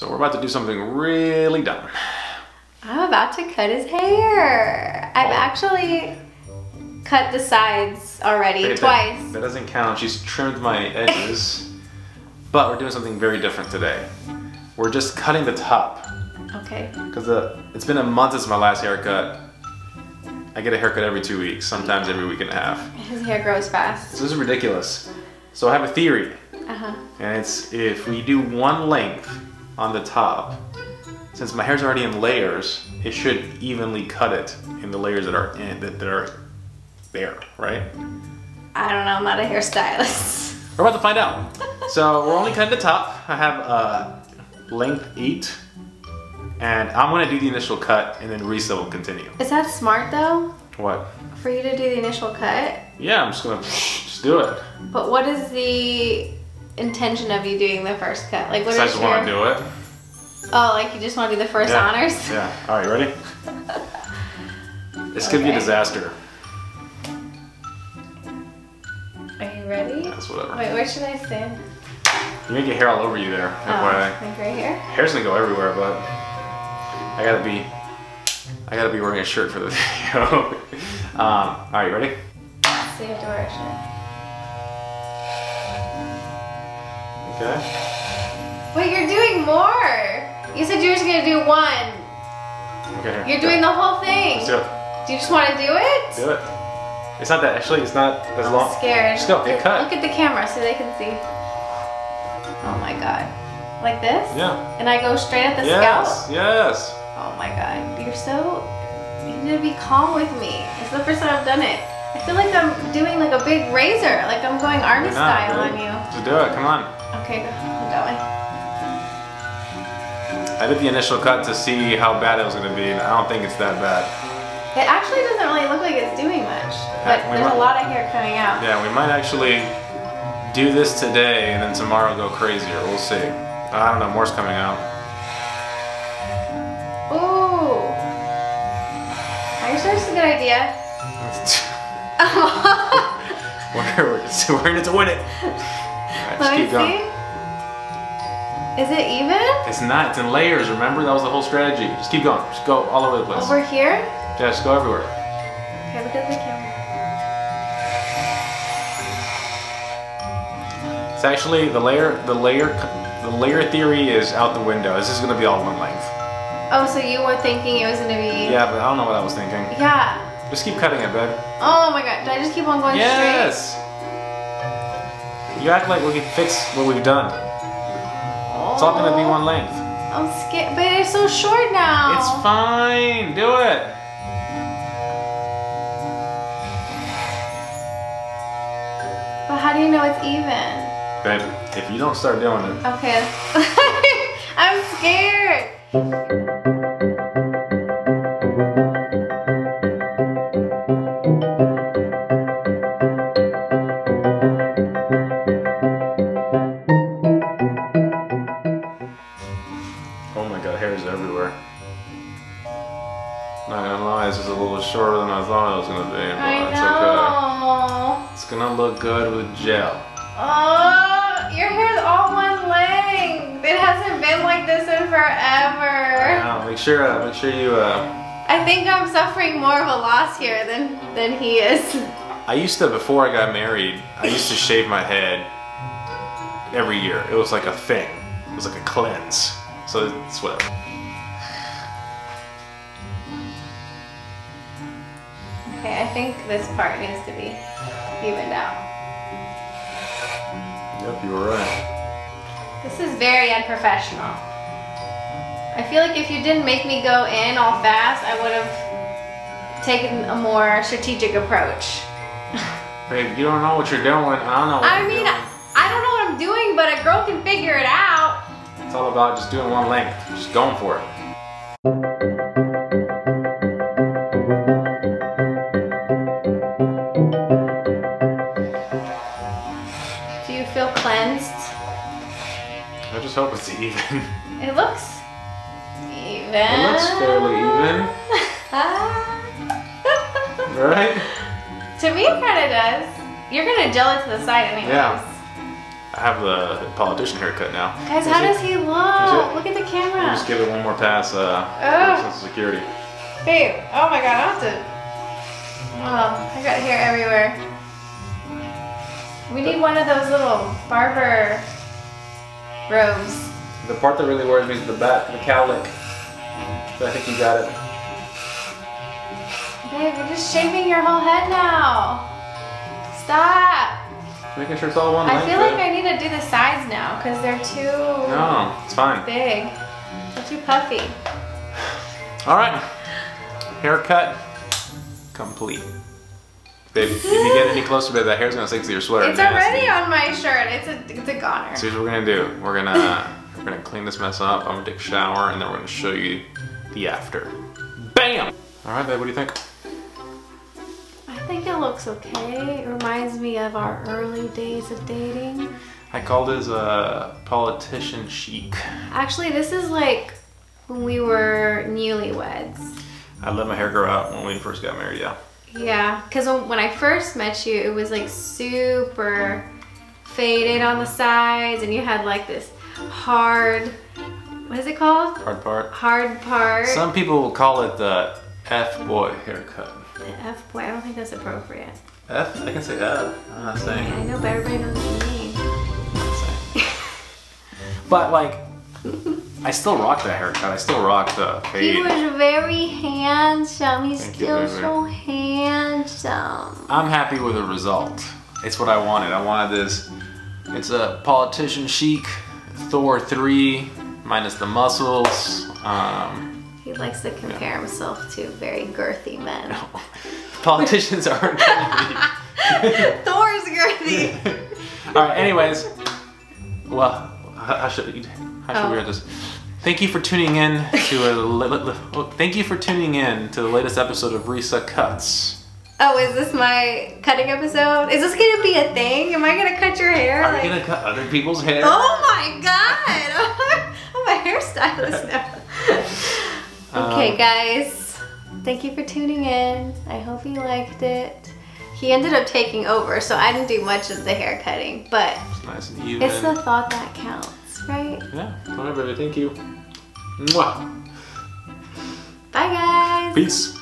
So we're about to do something really dumb. I'm about to cut his hair. I've actually cut the sides already twice. That doesn't count. She's trimmed my edges. But we're doing something very different today. We're just cutting the top. Okay. Because it's been a month since my last haircut. I get a haircut every 2 weeks, sometimes every week and a half. His hair grows fast. This is ridiculous. So I have a theory. Uh-huh. And it's if we do one length on the top, since my hair's already in layers, it should evenly cut it in the layers that are in, that are there, right? I don't know, I'm not a hairstylist. We're about to find out. So we're only cutting the top. I have length 8. And I'm gonna do the initial cut and then Risa will continue. Is that smart though? What? For you to do the initial cut? Yeah, I'm just gonna just do it. But what is the intention of you doing the first cut? Like, what is your... I just wanna do it. Oh, like you just wanna do the first honors? Yeah, all right, ready? This could be a disaster. Are you ready? That's whatever. Wait, where should I stand? You make your hair all over you there, FYI. Like right here? Hair's gonna go everywhere, but... I gotta be wearing a shirt for the video. All right, you ready? So you have to wear a shirt. Okay. Wait, you're doing more. You said you were just gonna do one. Okay. You're doing the whole thing. Let's do it. Do you just want to do it? Do it. It's not that actually. It's not as long. I'm scared. Just go. Get cut. Look at the camera so they can see. Oh my God. Like this? Yeah. And I go straight at the scalp? Yes. Oh my God, you're so... You need to be calm with me. It's the first time I've done it. I feel like I'm doing like a big razor. Like I'm going army style on you. Just do it, come on. Okay, go that way. I did the initial cut to see how bad it was gonna be, and I don't think it's that bad. It actually doesn't really look like it's doing much, but there's a lot of hair coming out. Yeah, we might actually do this today and then tomorrow go crazier, we'll see. I don't know, more's coming out. Ooh. Are you sure it's a good idea? We're in it to win it. Right, let me see. Is it even? It's not, it's in layers, remember? That was the whole strategy. Just keep going, just go all over the place. Over here? Yeah, just go everywhere. Okay, look at the camera. It's actually the layer theory is out the window. This is gonna be all one length. Oh, so you were thinking it was gonna be... Yeah, but I don't know what I was thinking. Yeah. Just keep cutting it, babe. Oh my God, do I just keep on going straight? Yes! You act like we can fix what we've done. Oh. It's all gonna be one length. I'm scared, but it's so short now. It's fine, do it. But how do you know it's even? Babe, if you don't start doing it. Okay. I'm scared. Oh my God, hair is everywhere. Not gonna lie, this is a little shorter than I thought it was gonna be, but I know. It's okay. It's gonna look good with gel. Oh, your hair's all one length. It hasn't been like this in forever. Wow, make sure you. I think I'm suffering more of a loss here than he is. I used to, before I got married, I used to shave my head every year. It was like a thing. It was like a cleanse. So it's whatever. Okay, I think this part needs to be evened out. Yep, you were right. This is very unprofessional. I feel like if you didn't make me go in all fast, I would have taken a more strategic approach. Babe, you don't know what you're doing. I mean, I don't know what I'm doing, but a girl can figure it out. It's all about just doing one length, just going for it. I just hope it's even. It looks even. It looks fairly even. Right? To me, it kind of does. You're going to gel it to the side anyways. Yeah. I have the politician haircut now. Guys, how does he look? Look at the camera. We'll just give it one more pass for social security. Babe, oh my god, I got hair everywhere. We need one of those little barber robes. The part that really worries me is the back, the cowlick. But I think you got it. Babe, we're just shaving your whole head now. Stop. Making sure it's all one length. I feel like I need to do the sides now because they're too it's fine. Big. They're too puffy. Alright. Haircut complete. Babe, if you get any closer to that, hair's gonna stick to your sweater. It's already on my shirt. It's a goner. So here's what we're gonna do. We're gonna clean this mess up. I'm gonna take a shower and then we're gonna show you the after. Bam! Alright, babe, what do you think? I think it looks okay. It reminds me of our early days of dating. I called it a politician chic. Actually, this is like when we were newlyweds. I let my hair grow out when we first got married, yeah. Yeah, because when I first met you, it was like super faded on the sides and you had like this hard, what is it called? Hard part. Hard part. Some people will call it the F-boy haircut. F boy, I don't think that's appropriate. F? I can say F. I'm not saying. Yeah, I know, but everybody knows what you mean. I'm not saying. But like, I still rock that haircut. I still rock the fade. He was very handsome. He's still so handsome. I'm happy with the result. It's what I wanted. I wanted this. It's a politician chic, Thor 3, minus the muscles. He likes to compare himself to very girthy men. No. Politicians aren't girthy. Thor's girthy. All right. Anyways, well, how should we end this? Thank you for tuning in to thank you for tuning in to the latest episode of Risa Cuts. Oh, is this my cutting episode? Is this gonna be a thing? Am I gonna cut your hair? Are you gonna cut other people's hair? Oh my god! I'm a hairstylist now. Okay guys, thank you for tuning in. I hope you liked it. He ended up taking over, so I didn't do much of the hair cutting, but it's nice and even. It's the thought that counts, right? Yeah, all right, baby, thank you. Mwah. Bye guys. Peace.